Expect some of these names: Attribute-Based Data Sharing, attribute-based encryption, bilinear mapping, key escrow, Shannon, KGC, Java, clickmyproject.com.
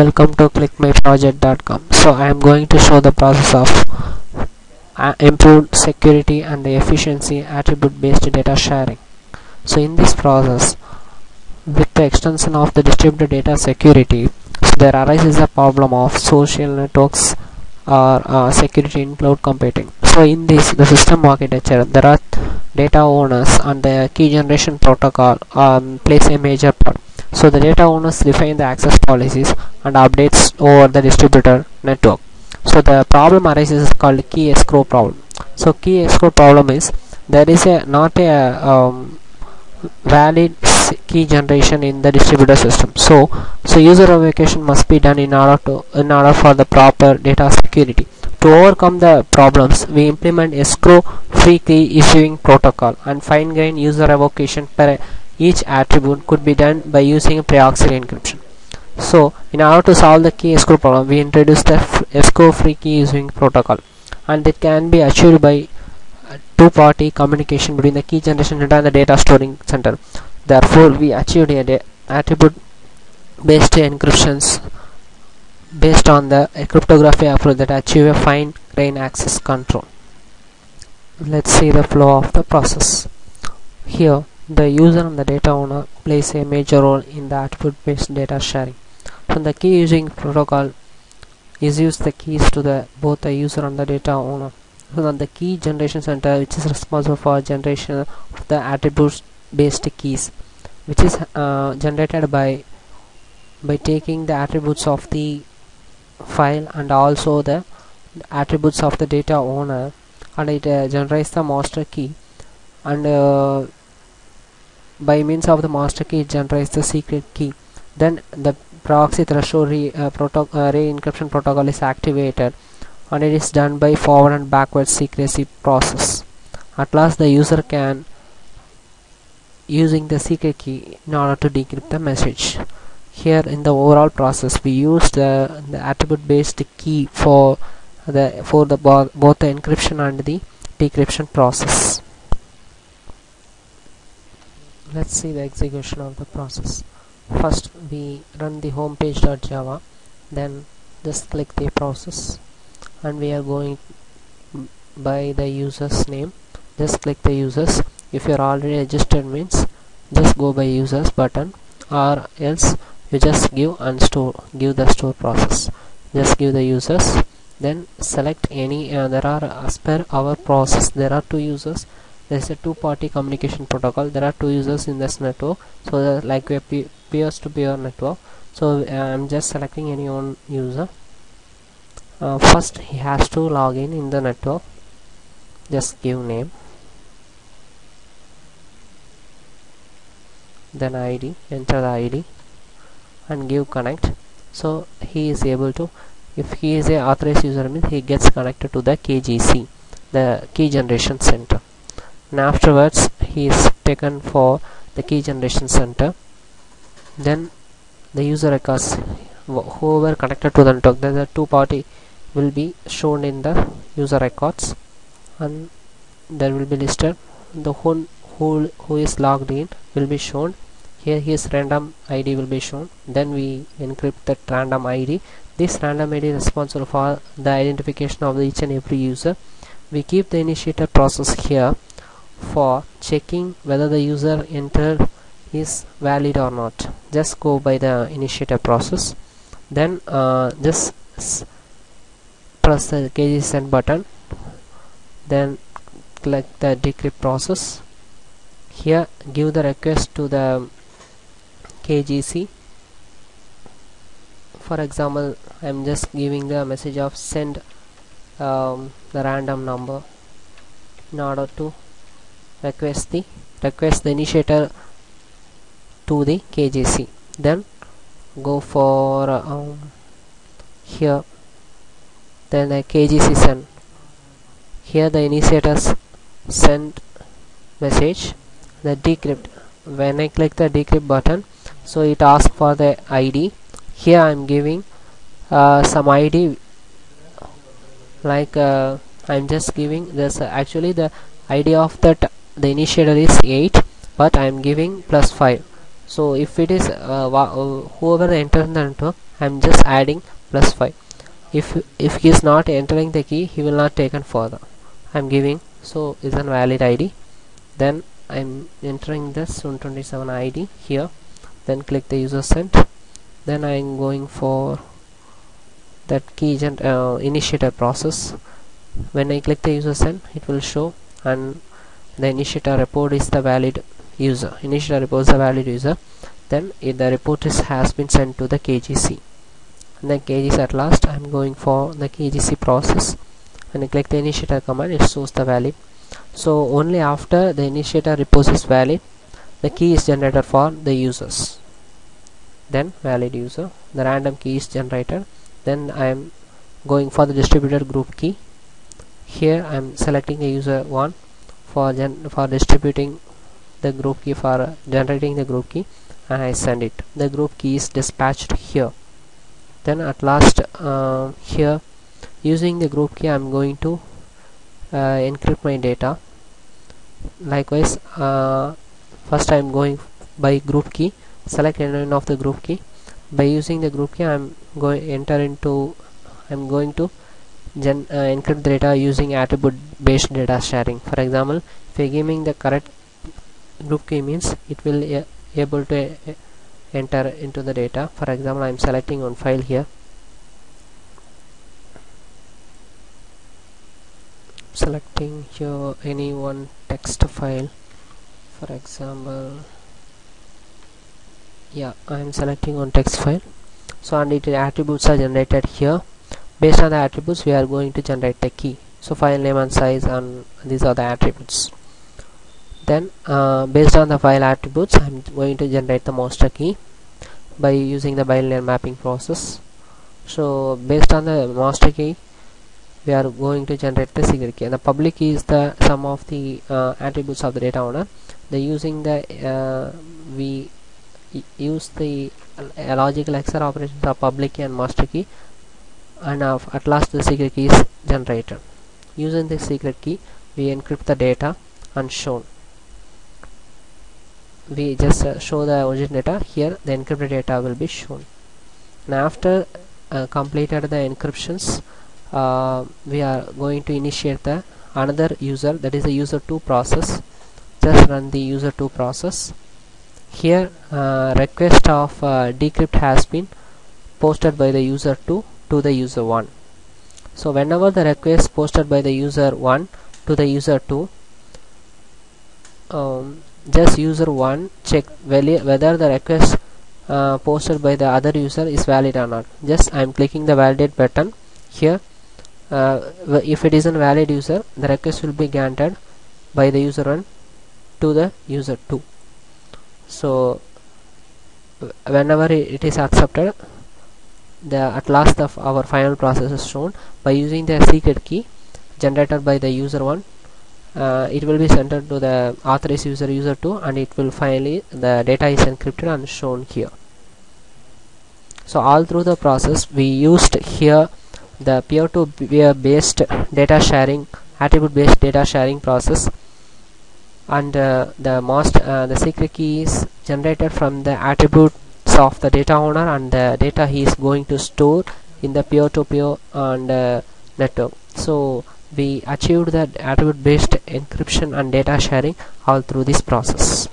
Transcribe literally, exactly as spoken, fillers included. Welcome to click my project dot com. So I am going to show the process of uh, improved security and the efficiency attribute based data sharing. So in this process, with the extension of the distributed data security, so there arises a problem of social networks or uh, security in cloud computing. So in this the system architecture, there are data owners and the key generation protocol um, plays a major part. So the data owners define the access policies and updates over the distributor network. So the problem arises is called key escrow problem. So key escrow problem is there is a not a um, valid key generation in the distributor system. So so user revocation must be done in order to in order for the proper data security. To overcome the problems, we implement escrow free key issuing protocol and fine grained user revocation per each attribute could be done by using pre-auxiliary encryption. So in order to solve the key escrow problem, we introduce the escrow free key issuing protocol, and it can be achieved by uh, two-party communication between the key generation center and the data storing center. Therefore, we achieved a attribute based encryptions based on the uh, cryptography approach that achieve a fine-grained access control. Let's see the flow of the process. Here the user and the data owner plays a major role in the attribute-based data sharing. So the key issuing protocol is used the keys to the both the user and the data owner. So that the key generation center, which is responsible for generation of the attributes-based keys, which is uh, generated by by taking the attributes of the file and also the attributes of the data owner, and it uh, generates the master key, and uh, by means of the master key it generates the secret key. Then the proxy threshold re, uh, proto uh, re-encryption protocol is activated, and it is done by forward and backward secrecy process. At last the user can using the secret key in order to decrypt the message. Here in the overall process, we use the, the attribute based key for the for the bo both the encryption and the decryption process. Let's see the execution of the process. First we run the homepage dot java, then just click the process, and we are going by the user's name. Just click the users. If you are already registered means just go by users button, or else you just give and store give the store process. Just give the users, then select any uh, there are as per our process there are two users. There is a two-party communication protocol. There are two users in this network, so that like a peer-to-peer network. So uh, I'm just selecting any one user. Uh, first, he has to log in in the network. Just give name, then I D. Enter the I D, and give connect. So he is able to. If he is a authorized user, means he gets connected to the K G C, the Key Generation Center. And afterwards he is taken for the key generation center. Then the user records whoever connected to the network, then the two party will be shown in the user records, and there will be listed the whole who, who is logged in will be shown. Here his random I D will be shown. Then we encrypt that random I D. This random I D is responsible for the identification of each and every user. We keep the initiator process here for checking whether the user entered is valid or not. Just go by the initiator process, then uh, just press the K G C send button, then click the decrypt process. Here give the request to the K G C. For example, I am just giving the message of send um, the random number in order to request the request the initiator to the K G C. Then go for uh, um, here, then the K G C send. Here the initiators send message. The decrypt, when I click the decrypt button, so it asks for the I D. Here I am giving uh, some I D, like uh, I am just giving this. Uh, actually the I D of that the initiator is eight, but I am giving plus five. So if it is uh, whoever enters the network, I am just adding plus five. If if he is not entering the key, he will not taken further. I am giving so is a valid I D. Then I am entering this one twenty-seven I D here. Then click the user sent. Then I am going for that key gen uh, initiator process. When I click the user send, it will show, and the initiator report is the valid user. Initiator report is the valid user. Then if the report is has been sent to the K G C. And then K G C at last, I am going for the K G C process. When I click the initiator command, it shows the valid. So only after the initiator report is valid, the key is generated for the users. Then valid user, the random key is generated. Then I am going for the distributor group key. Here I am selecting a user one for gen for distributing the group key, for uh, generating the group key, and I send it. The group key is dispatched here. Then at last uh, here, using the group key, I am going to uh, encrypt my data. Likewise, uh, first I am going by group key. Select any of the group key. By using the group key, I am going enter into. I am going to Gen, uh, encrypt the data using attribute based data sharing. For example, if you are giving the correct group key, means it will uh, able to uh, enter into the data. For example, I am selecting one file here, selecting here any one text file. For example, yeah, I am selecting one text file. So and it attributes are generated here. Based on the attributes, we are going to generate the key. So file name and size, and these are the attributes. Then uh, based on the file attributes, I'm going to generate the master key by using the bilinear mapping process. So based on the master key, we are going to generate the secret key. And the public key is the sum of the uh, attributes of the data owner. They using the uh, we use the logical X O R operations of public key and master key. And of, at last the secret key is generated. Using the secret key, we encrypt the data and shown. We just uh, show the origin data here. The encrypted data will be shown. And after uh, completed the encryptions, uh, we are going to initiate the another user, that is the user two process. Just run the user two process. Here uh, request of uh, decrypt has been posted by the user two to the user one. So whenever the request posted by the user one to the user two, um, just user one check whether the request uh, posted by the other user is valid or not. Just I am clicking the validate button here. Uh, if it is a valid user, the request will be granted by the user one to the user two. So whenever it is accepted, the at last of our final process is shown. By using the secret key generated by the user one, uh, it will be sent to the authorized user user two, and it will finally the data is encrypted and shown here. So all through the process, we used here the peer-to-peer based data sharing, attribute based data sharing process, and uh, the most uh, the secret key is generated from the attribute of the data owner, and the data he is going to store in the peer-to-peer and uh, network. So we achieved that attribute based encryption and data sharing all through this process.